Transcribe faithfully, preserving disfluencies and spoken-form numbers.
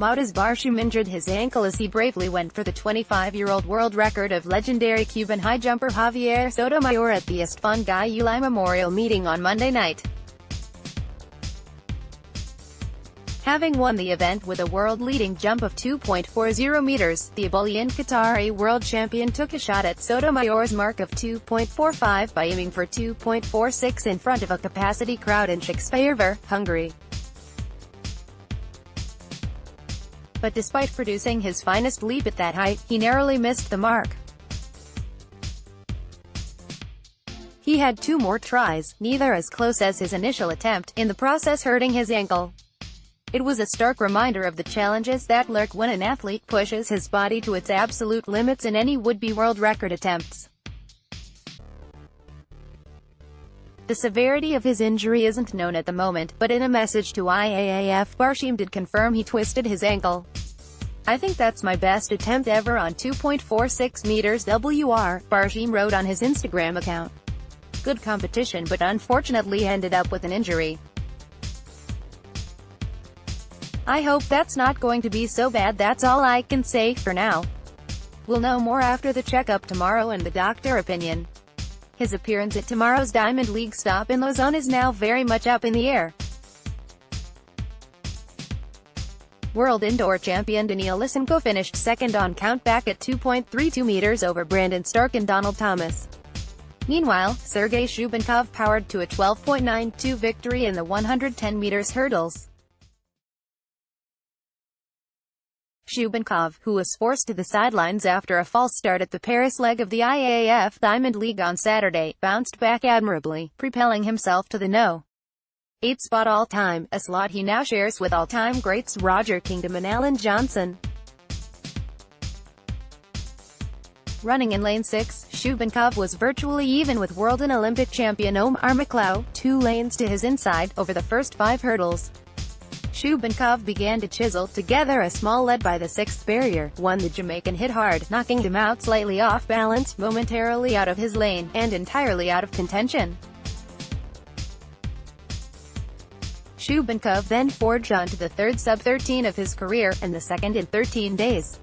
Mutaz Barshim injured his ankle as he bravely went for the twenty-five-year-old world record of legendary Cuban high jumper Javier Sotomayor at the Istvan Gyulai Memorial meeting on Monday night. Having won the event with a world-leading jump of two point four zero meters, the Abulian Qatari world champion took a shot at Sotomayor's mark of two point four five by aiming for two point four six in front of a capacity crowd in Székesfehérvár, Hungary. But despite producing his finest leap at that height, he narrowly missed the mark. He had two more tries, neither as close as his initial attempt, in the process hurting his ankle. It was a stark reminder of the challenges that lurk when an athlete pushes his body to its absolute limits in any would-be world record attempts. The severity of his injury isn't known at the moment, but in a message to I A A F, Barshim did confirm he twisted his ankle. "I think that's my best attempt ever on two point four six meters W R, Barshim wrote on his Instagram account. "Good competition, but unfortunately ended up with an injury. I hope that's not going to be so bad. That's all I can say for now. We'll know more after the checkup tomorrow and the doctor opinion." His appearance at tomorrow's Diamond League stop in Lausanne is now very much up in the air. World indoor champion Daniil Lysenko finished second on countback at two point three two meters over Brandon Stark and Donald Thomas. Meanwhile, Sergey Shubenkov powered to a twelve point nine two victory in the one hundred ten meters hurdles. Shubenkov, who was forced to the sidelines after a false start at the Paris leg of the I A A F Diamond League on Saturday, bounced back admirably, propelling himself to the number eight spot all-time, a slot he now shares with all-time greats Roger Kingdom and Alan Johnson. Running in lane six, Shubenkov was virtually even with world and Olympic champion Omar McLeod, two lanes to his inside, over the first five hurdles. Shubenkov began to chisel together a small lead by the sixth barrier, one the Jamaican hit hard, knocking him out slightly off balance, momentarily out of his lane, and entirely out of contention. Shubenkov then forged on to the third sub thirteen of his career, and the second in thirteen days.